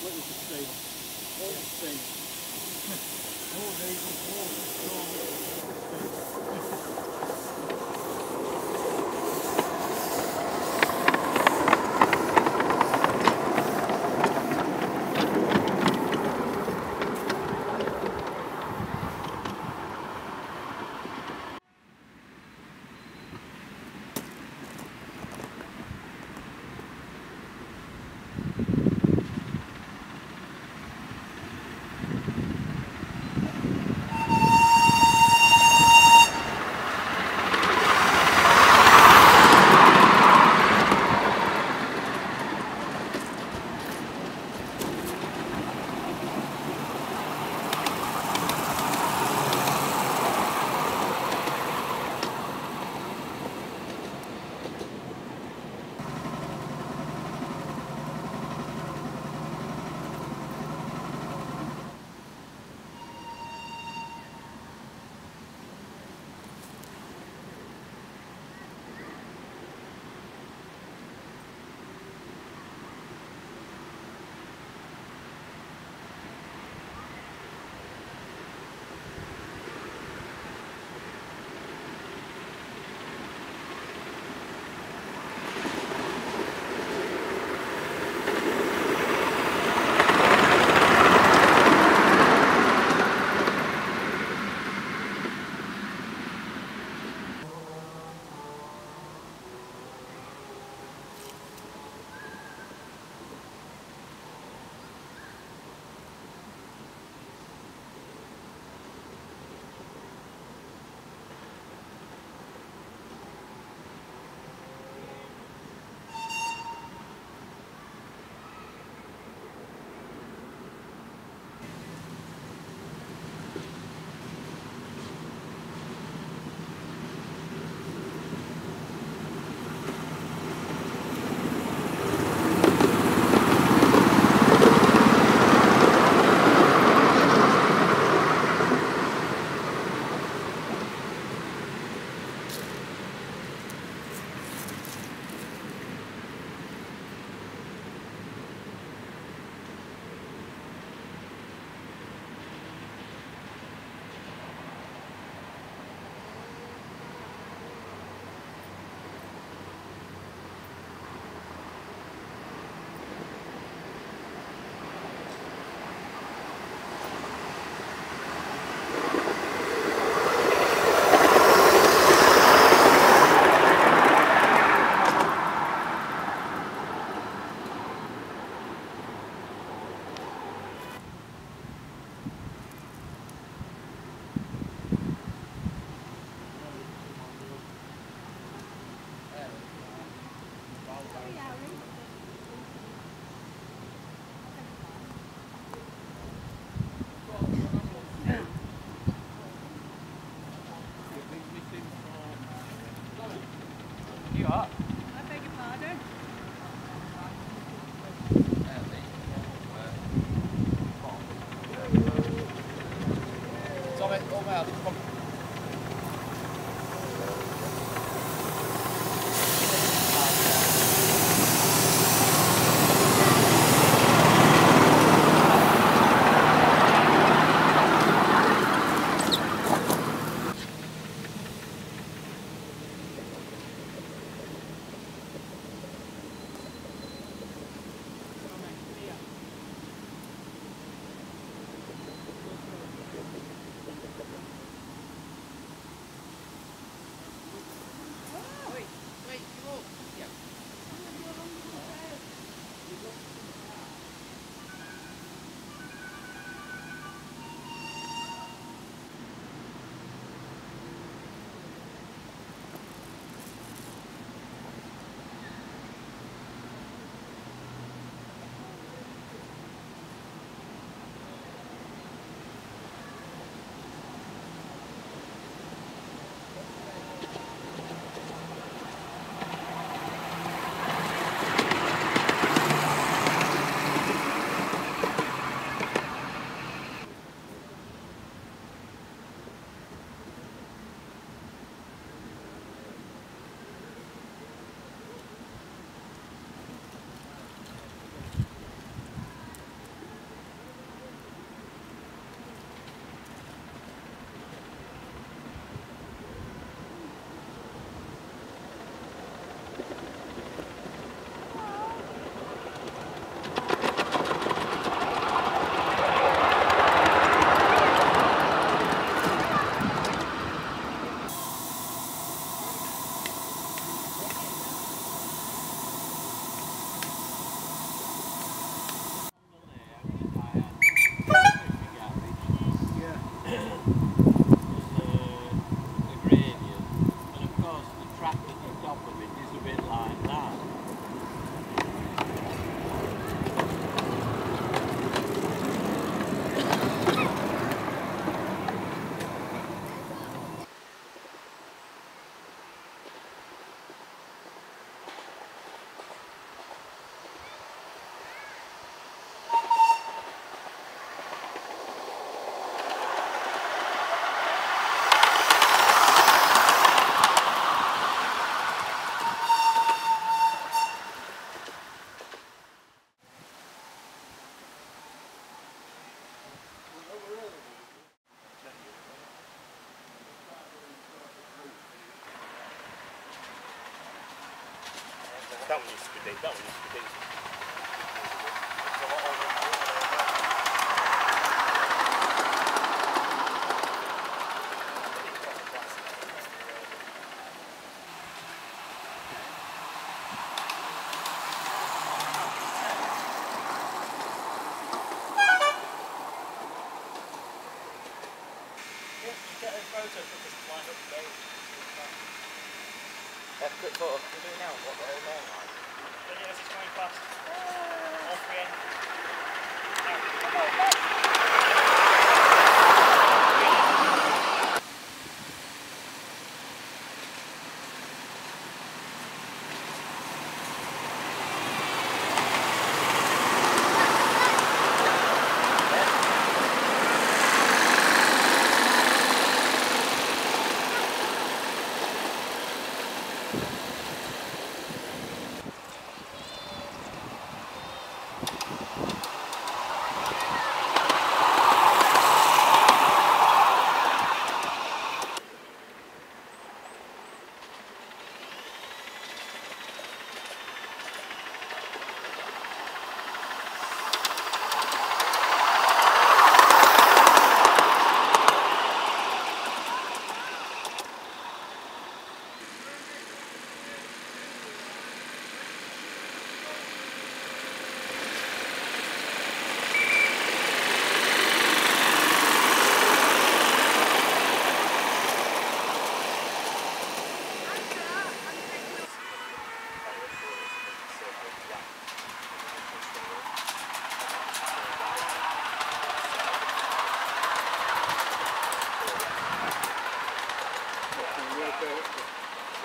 What is the state? All the state. All days of all the strong That one needs to be deep. That one needs to be deep. Get a photo for this line up the road. That's a good photo. We're doing now what the whole man like. Don't you know it's going fast? Oh. All three ends. Now, come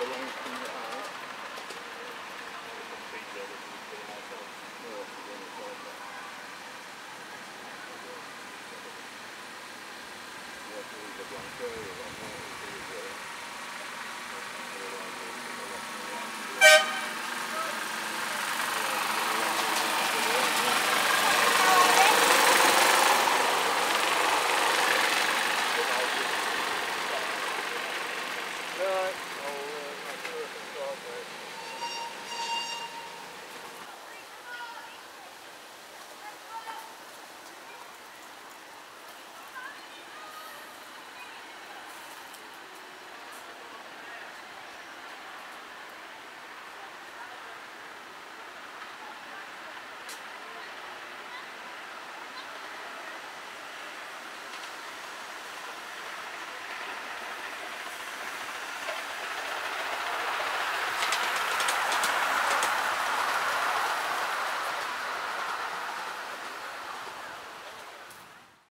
on, the long